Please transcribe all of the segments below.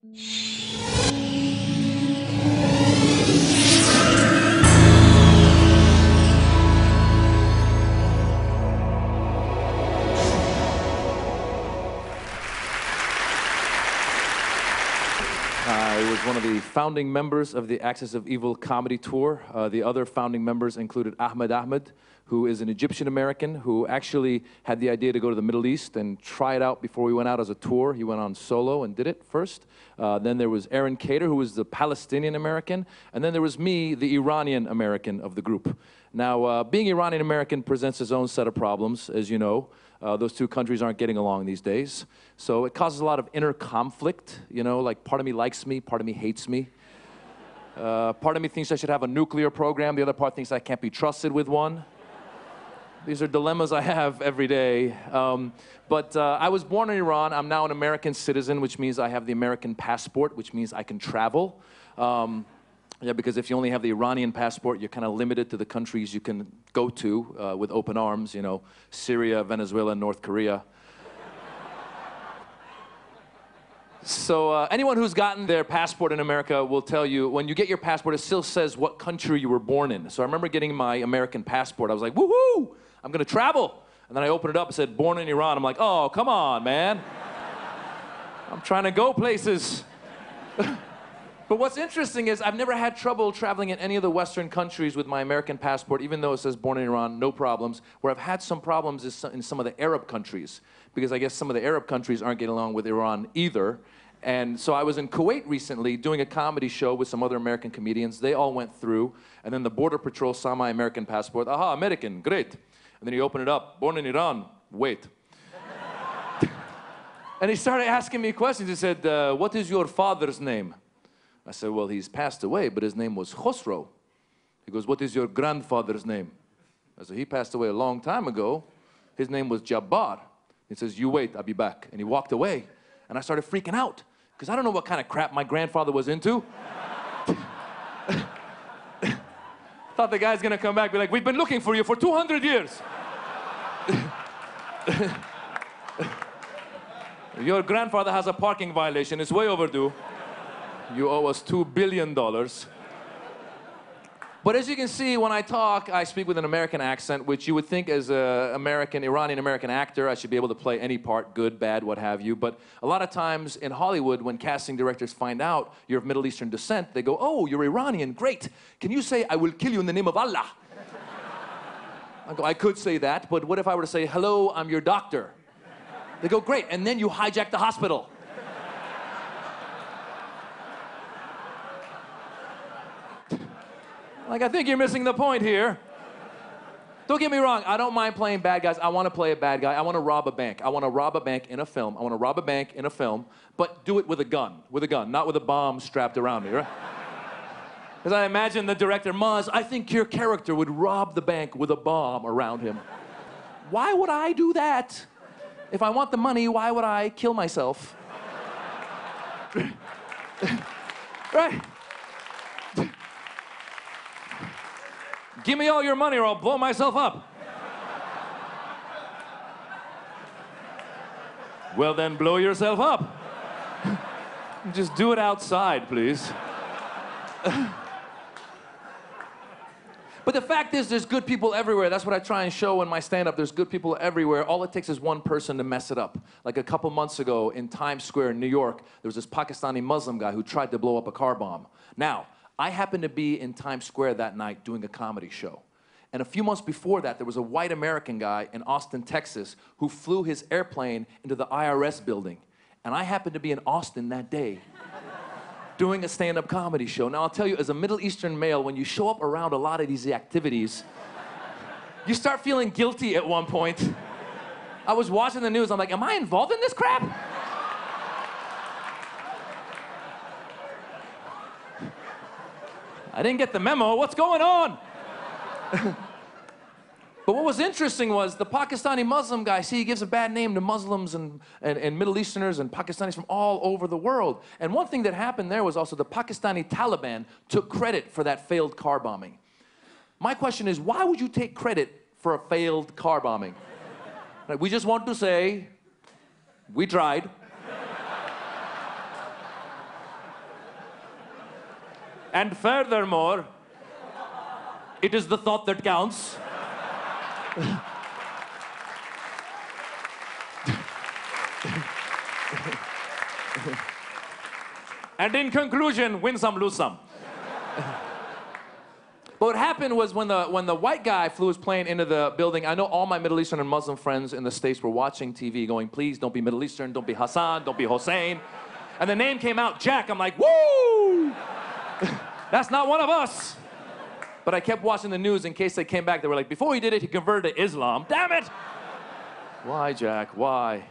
I was one of the founding members of the Axis of Evil Comedy Tour. The other founding members included Ahmed Ahmed, who is an Egyptian-American who actually had the idea to go to the Middle East and try it out before we went out as a tour. He went on solo and did it first. Then there was Aaron Kader, who was the Palestinian-American. And then there was me, the Iranian-American of the group. Now, being Iranian-American presents its own set of problems, as you know. Those two countries aren't getting along these days. So it causes a lot of inner conflict, you know, like part of me likes me, part of me hates me. Part of me thinks I should have a nuclear program, the other part thinks I can't be trusted with one. These are dilemmas I have every day. I was born in Iran. I'm now an American citizen, which means I have the American passport, which means I can travel. Yeah, because if you only have the Iranian passport, you're kind of limited to the countries you can go to with open arms, you know, Syria, Venezuela, North Korea. So anyone who's gotten their passport in America will tell you, when you get your passport, it still says what country you were born in. So I remember getting my American passport. I was like, woohoo, I'm gonna travel. And then I opened it up and said, born in Iran. I'm like, oh, come on, man. I'm trying to go places. But what's interesting is I've never had trouble traveling in any of the Western countries with my American passport, even though it says born in Iran, no problems. Where I've had some problems is in some of the Arab countries, because I guess some of the Arab countries aren't getting along with Iran either. And so I was in Kuwait recently doing a comedy show with some other American comedians. They all went through, and then the border patrol saw my American passport. Aha, American, great. And then he opened it up, born in Iran, wait. And he started asking me questions. He said, what is your father's name? I said, well, he's passed away, but his name was Khosrow. He goes, what is your grandfather's name? I said, he passed away a long time ago. His name was Jabbar. He says, you wait, I'll be back. And he walked away. And I started freaking out, because I don't know what kind of crap my grandfather was into. Thought the guy's gonna come back and be like, we've been looking for you for 200 years. Your grandfather has a parking violation. It's way overdue. You owe us $2 billion. But as you can see, when I talk, I speak with an American accent, which you would think as an American, Iranian-American actor, I should be able to play any part, good, bad, what have you. But a lot of times in Hollywood, when casting directors find out you're of Middle Eastern descent, they go, oh, you're Iranian, great. Can you say, I will kill you in the name of Allah? I go, I could say that, but what if I were to say, hello, I'm your doctor? They go, great, and then you hijack the hospital. Like, I think you're missing the point here. Don't get me wrong, I don't mind playing bad guys. I want to play a bad guy. I want to rob a bank. I want to rob a bank in a film. I want to rob a bank in a film, but do it with a gun. With a gun, not with a bomb strapped around me, right? Because I imagine the director, Maz, I think your character would rob the bank with a bomb around him. Why would I do that? If I want the money, why would I kill myself? Right? Give me all your money or I'll blow myself up. Well then, blow yourself up. Just do it outside, please. But the fact is, there's good people everywhere. That's what I try and show in my stand-up. There's good people everywhere. All it takes is one person to mess it up. Like a couple months ago in Times Square in New York, there was this Pakistani Muslim guy who tried to blow up a car bomb. Now, I happened to be in Times Square that night doing a comedy show. And a few months before that, there was a white American guy in Austin, Texas, who flew his airplane into the IRS building. And I happened to be in Austin that day doing a stand-up comedy show. Now, I'll tell you, as a Middle Eastern male, when you show up around a lot of these activities, you start feeling guilty at one point. I was watching the news. I'm like, am I involved in this crap? I didn't get the memo, what's going on? But what was interesting was the Pakistani Muslim guy, see, he gives a bad name to Muslims and Middle Easterners and Pakistanis from all over the world. And one thing that happened there was also the Pakistani Taliban took credit for that failed car bombing. My question is, why would you take credit for a failed car bombing? Like, we just want to say, we tried. And furthermore, it is the thought that counts. And in conclusion, win some, lose some. But what happened was when the white guy flew his plane into the building, I know all my Middle Eastern and Muslim friends in the States were watching TV going, please don't be Middle Eastern, don't be Hassan, don't be Hossein. And the name came out, Jack. I'm like, woo! That's not one of us. But I kept watching the news in case they came back. They were like, before he did it, he converted to Islam. Damn it! Why, Jack? Why?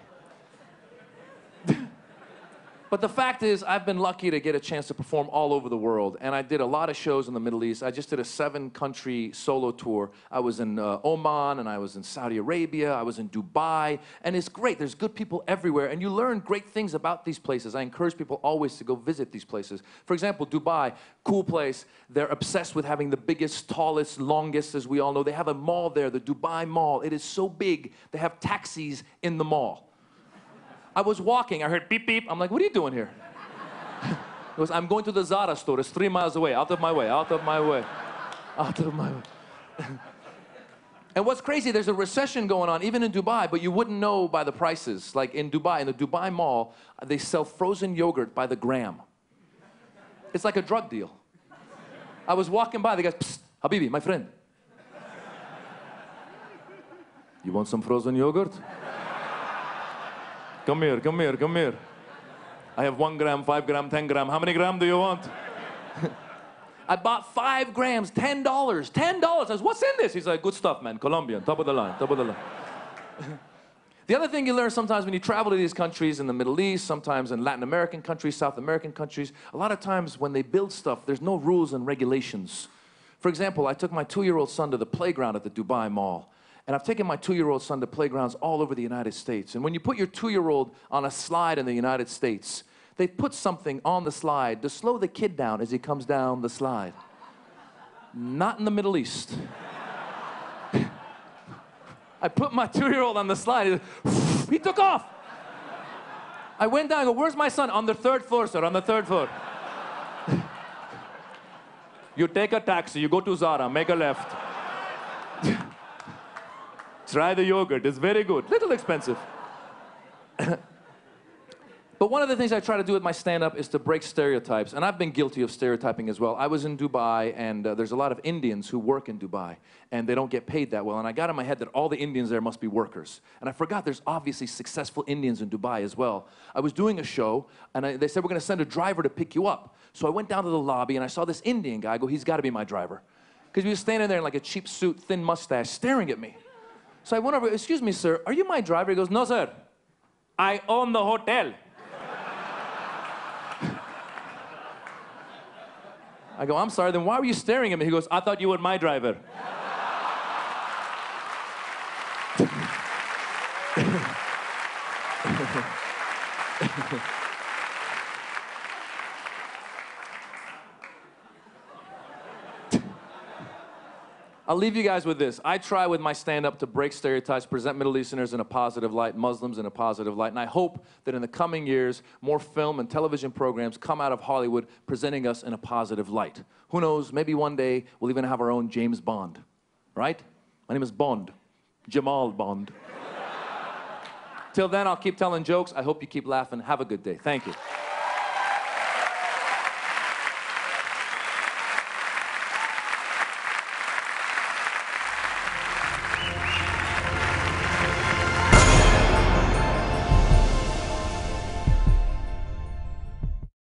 But the fact is, I've been lucky to get a chance to perform all over the world. And I did a lot of shows in the Middle East. I just did a 7-country solo tour. I was in Oman, and I was in Saudi Arabia. I was in Dubai. And it's great. There's good people everywhere. And you learn great things about these places. I encourage people always to go visit these places. For example, Dubai, cool place. They're obsessed with having the biggest, tallest, longest, as we all know. They have a mall there, the Dubai Mall. It is so big. They have taxis in the mall. I was walking, I heard beep, beep. I'm like, what are you doing here? It was, I'm going to the Zara store. It's 3 miles away, out of my way, out of my way, out of my way. And what's crazy, there's a recession going on, even in Dubai, but you wouldn't know by the prices. Like in Dubai, in the Dubai Mall, they sell frozen yogurt by the gram. It's like a drug deal. I was walking by, the guy, psst, Habibi, my friend. You want some frozen yogurt? Come here, come here, come here. I have 1 gram, 5 gram, 10 gram. How many gram do you want? I bought 5 grams, $10. $10. I was, what's in this? He's like, good stuff, man. Colombian, top of the line, top of the line. The other thing you learn sometimes when you travel to these countries in the Middle East, sometimes in Latin American countries, South American countries, a lot of times when they build stuff, there's no rules and regulations. For example, I took my 2-year-old son to the playground at the Dubai Mall. And I've taken my 2-year-old son to playgrounds all over the United States. And when you put your 2-year-old on a slide in the United States, they put something on the slide to slow the kid down as he comes down the slide. Not in the Middle East. I put my 2-year-old on the slide. He took off. I went down and go, where's my son? On the 3rd floor, sir, on the 3rd floor. You take a taxi, you go to Zara, make a left. Try the yogurt, it's very good. Little expensive. But one of the things I try to do with my stand-up is to break stereotypes, and I've been guilty of stereotyping as well. I was in Dubai, and there's a lot of Indians who work in Dubai, and they don't get paid that well, and I got in my head that all the Indians there must be workers. And I forgot there's obviously successful Indians in Dubai as well. I was doing a show, and they said, we're gonna send a driver to pick you up. So I went down to the lobby, and I saw this Indian guy. I go, he's gotta be my driver. Because he was standing there in like a cheap suit, thin mustache, staring at me. So I went over, excuse me, sir, are you my driver? He goes, no, sir, I own the hotel. I go, I'm sorry, then why were you staring at me? He goes, I thought you were my driver. I'll leave you guys with this. I try with my stand-up to break stereotypes, present Middle Easterners in a positive light, Muslims in a positive light, and I hope that in the coming years, more film and television programs come out of Hollywood presenting us in a positive light. Who knows, maybe one day we'll even have our own James Bond, right? My name is Bond, Jamal Bond. Till then, I'll keep telling jokes. I hope you keep laughing. Have a good day. Thank you.